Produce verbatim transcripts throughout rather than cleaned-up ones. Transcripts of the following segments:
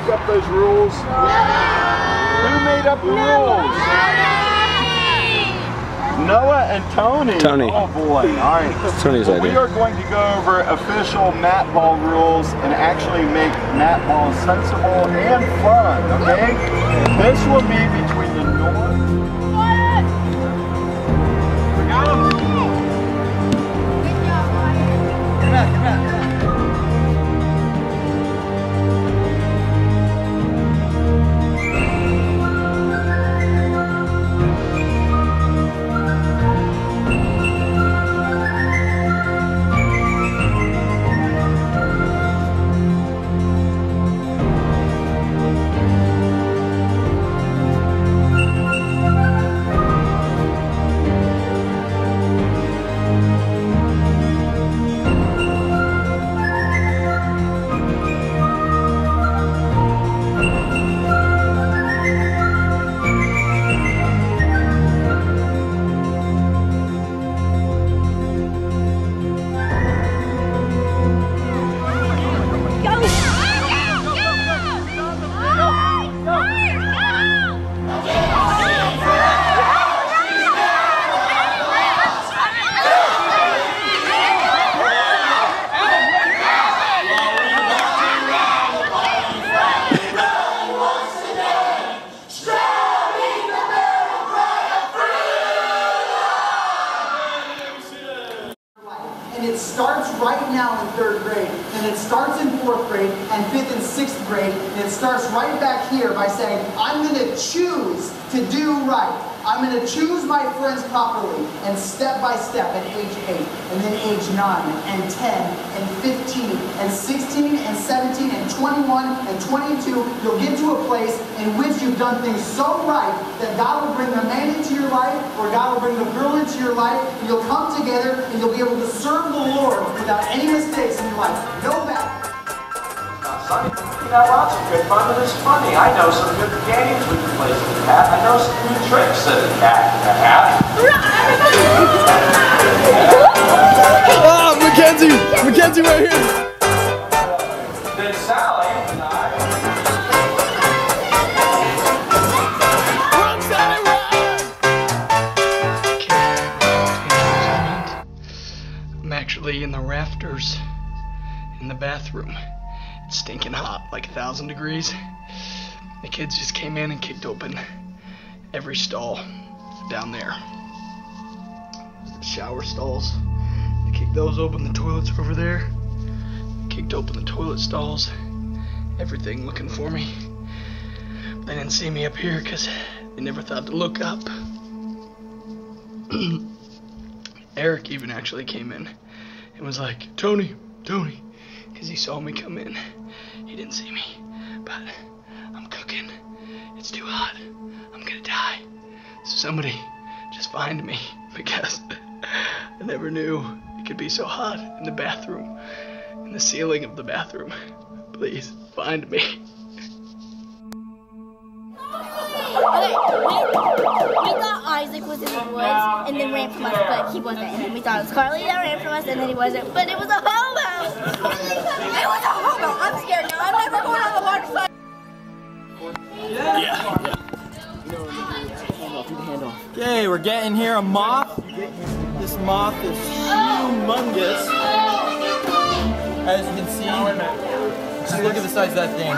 make up those rules? Noah! Who made up the rules? Noah! Noah and Tony. Tony. Oh boy. All right. It's Tony's idea. We are going to go over official mat ball rules and actually make mat ball sensible and fun. Okay. This will be between the North. It starts right now in third grade, and it starts in fourth grade, and fifth and sixth grade, and it starts right back here by saying, I'm going to choose to do right. I'm going to choose my friends properly, and step by step at age eight, and then age nine, and ten, and fifteen, and sixteen, and seventeen, and twenty-one, and twenty-two, you'll get to a place in which you've done things so right that God will bring the man into your life, or God will bring the girl into your life, and you'll come together, and you'll be able to serve the Lord without any mistakes in your life. No back. You know, lots of good fun, and it's funny. I know some good games we can play with the cat. I know some new tricks that the cat can have. Oh, Mackenzie! Mackenzie right here! Then Sally and I... Run, Sally, run! I'm actually in the rafters in the bathroom. It's stinking hot, like a thousand degrees. The kids just came in and kicked open every stall down there. The shower stalls, they kicked those open, the toilets over there. They kicked open the toilet stalls, everything looking for me. They didn't see me up here because they never thought to look up. Eric even actually came in and was like, Tony, Tony. Because he saw me come in. He didn't see me, but I'm cooking. It's too hot. I'm gonna die. So somebody just find me, because I never knew it could be so hot in the bathroom, in the ceiling of the bathroom. Please find me. Isaac was in the woods and then ran from us, but he wasn't. And then we thought it was Carly that ran from us, and then he wasn't. But it was a hobo! It was a hobo! I'm scared now. I'm never going on the water side. Yeah. Yeah. Okay, we're getting here a moth. This moth is humongous. As you can see, just look at the size of that thing.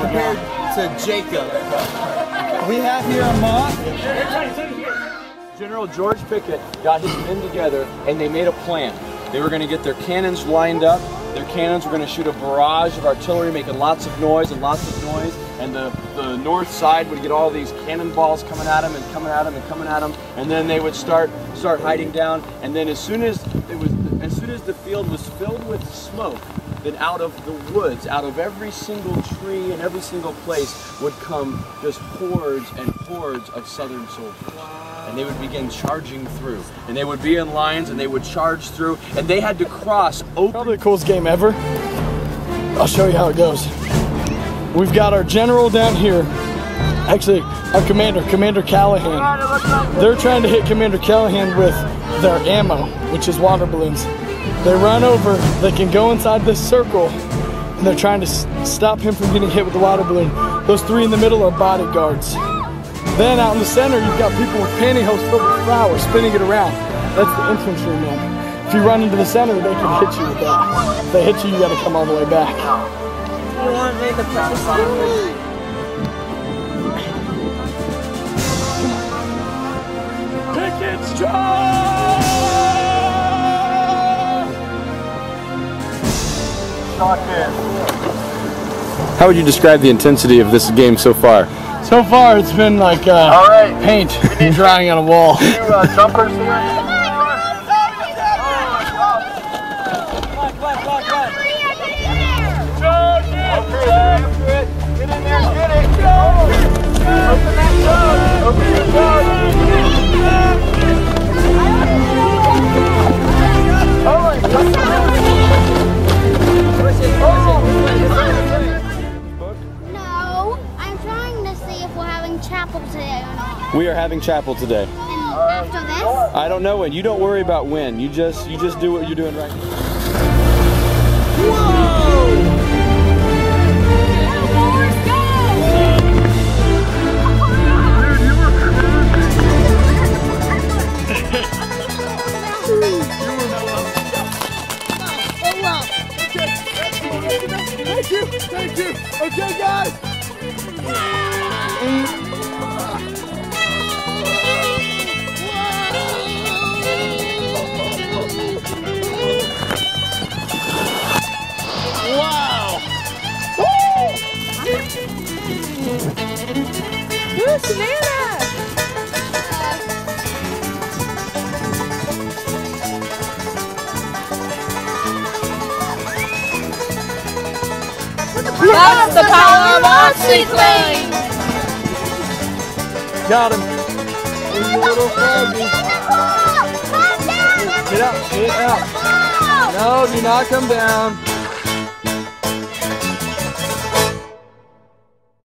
Compared to Jacob. We have here a moth. General George Pickett got his men together and they made a plan. They were going to get their cannons lined up. Their cannons were going to shoot a barrage of artillery, making lots of noise and lots of noise. And the, the north side would get all these cannonballs coming at them and coming at them and coming at them. And then they would start start hiding down. And then as soon as it was, as soon as the field was filled with smoke, then out of the woods, out of every single tree and every single place would come just hordes and hordes of Southern soldiers. And they would begin charging through. And they would be in lines and they would charge through. And they had to cross open. Probably the coolest game ever. I'll show you how it goes. We've got our general down here. Actually, our commander, Commander Callahan. They're trying to hit Commander Callahan with their ammo, which is water balloons. They run over, they can go inside this circle, and they're trying to stop him from getting hit with the water balloon. Those three in the middle are bodyguards. Then out in the center, you've got people with pantyhose filled with flour spinning it around. That's the infantry man. If you run into the center, they can hit you with that. If they hit you, you gotta come all the way back. You wanna make the practice line? Pickett's drive! Shot in. How would you describe the intensity of this game so far? So far, it's been like uh, All right. paint drying on a wall. Two, uh, jumpers here. Chapel today or not? We are having chapel today. And after this? I don't know when. You don't worry about when. You just you just do what you're doing right now. Whoa! Thank you, thank you. Okay, guys. Mm. Savannah! That's the power of our sweet thing! Got him! He's a little foggy. Get up! Get up! No, do not come down!